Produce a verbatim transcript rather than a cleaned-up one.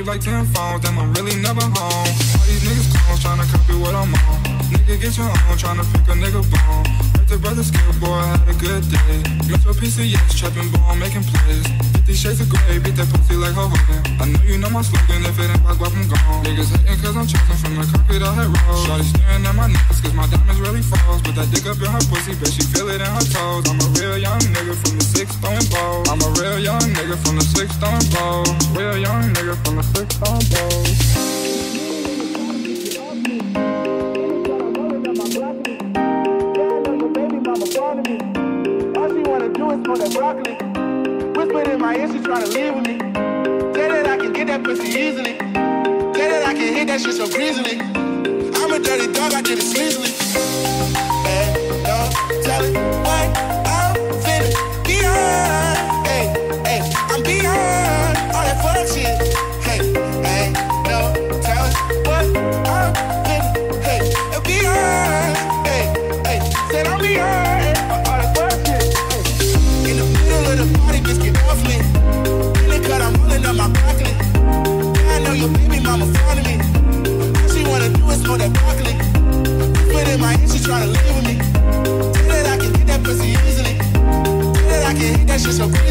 Like ten phones, then I'm really never home. All these niggas clones tryna copy what I'm on. Nigga, get your own, tryna pick a nigga bone. Let the brother skip, boy, I had a good day. Metro P C X, trapping, ball, making plays. Fifty shades of gray, beat that pussy like Hogan. I know you know my slogan, if it ain't black, why I'm gone. Niggas hating cause I'm chosen from the carpet I had rolled. Shawty staring at my niggas cause my diamonds really falls. Put that dick up in her pussy, bitch, she feel it in her toes. I'm a real young nigga from the six throwing bowl. I'm a real young nigga from the six throwing bowl. Real young nigga from the six throwing bowl. That broccoli, whispered in my ear, she tryna live with me. Say that I can get that pussy easily. Say that I can hit that shit so greasily. I'm a dirty dog, I did it sleazily. Hey, don't tell it what I'm feeling. Beyond, hey, hey, I'm beyond all that fuck shit. Hey, hey, don't tell it what I'm feeling. Hey, I'm beyond, hey, hey, said I'm beyond. My broccoli. I know your baby mama fond of me. All she wanna do is smoke that broccoli. Put in my head, she tryna live with me. Say that I can get that pussy easily. Say that I can hit that shit so quick.